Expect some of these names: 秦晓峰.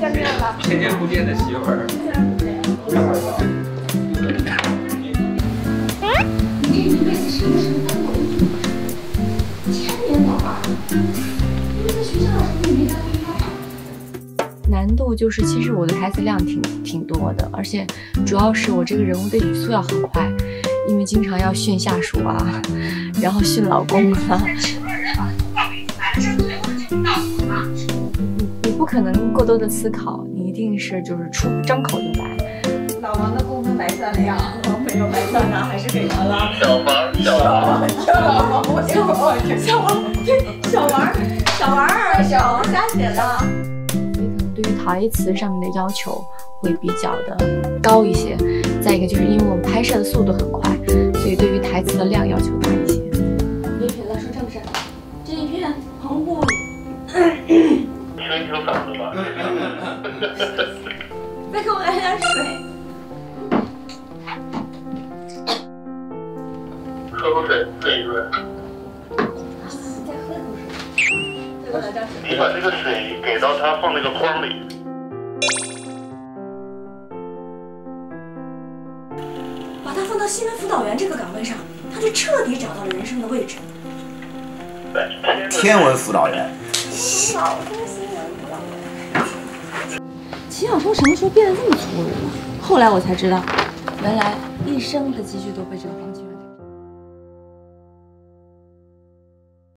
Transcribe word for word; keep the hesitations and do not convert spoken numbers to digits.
见面了，千年不变的媳妇儿。 难度就是，其实我的台词量挺挺多的，而且主要是我这个人物的语速要很快，因为经常要训下属啊，然后训老公啊。你你不可能过多的思考，你一定是就是出张口就来。老王的工分白算了呀，我没有白算呢，还是给他了。小王，小王，小王，我小王，小王，小王，小王，小王瞎写的。 对于台词上面的要求会比较的高一些，再一个就是因为我们拍摄的速度很快，所以对于台词的量要求大一些。没觉得说正事，这一片棚户，声有嗓子吧？再给我来点水。喝口水，润一润。再喝口水。 你把这个水给到它，放那个筐里。把它放到新闻辅导员这个岗位上，他就彻底找到了人生的位置。天文辅导员。新闻辅导员。秦晓峰什么时候变得这么粗鲁了？后来我才知道，原来一生的积蓄都被这个方向。